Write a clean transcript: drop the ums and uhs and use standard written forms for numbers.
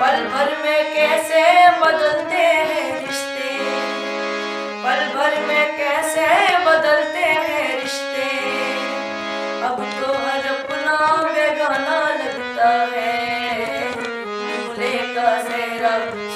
पल भर में कैसे बदलते हैं रिश्ते, पल भर में कैसे बदलते हैं रिश्ते। अब तो हर अपना बेगाना लगता है, दूल्हे का सेहरा।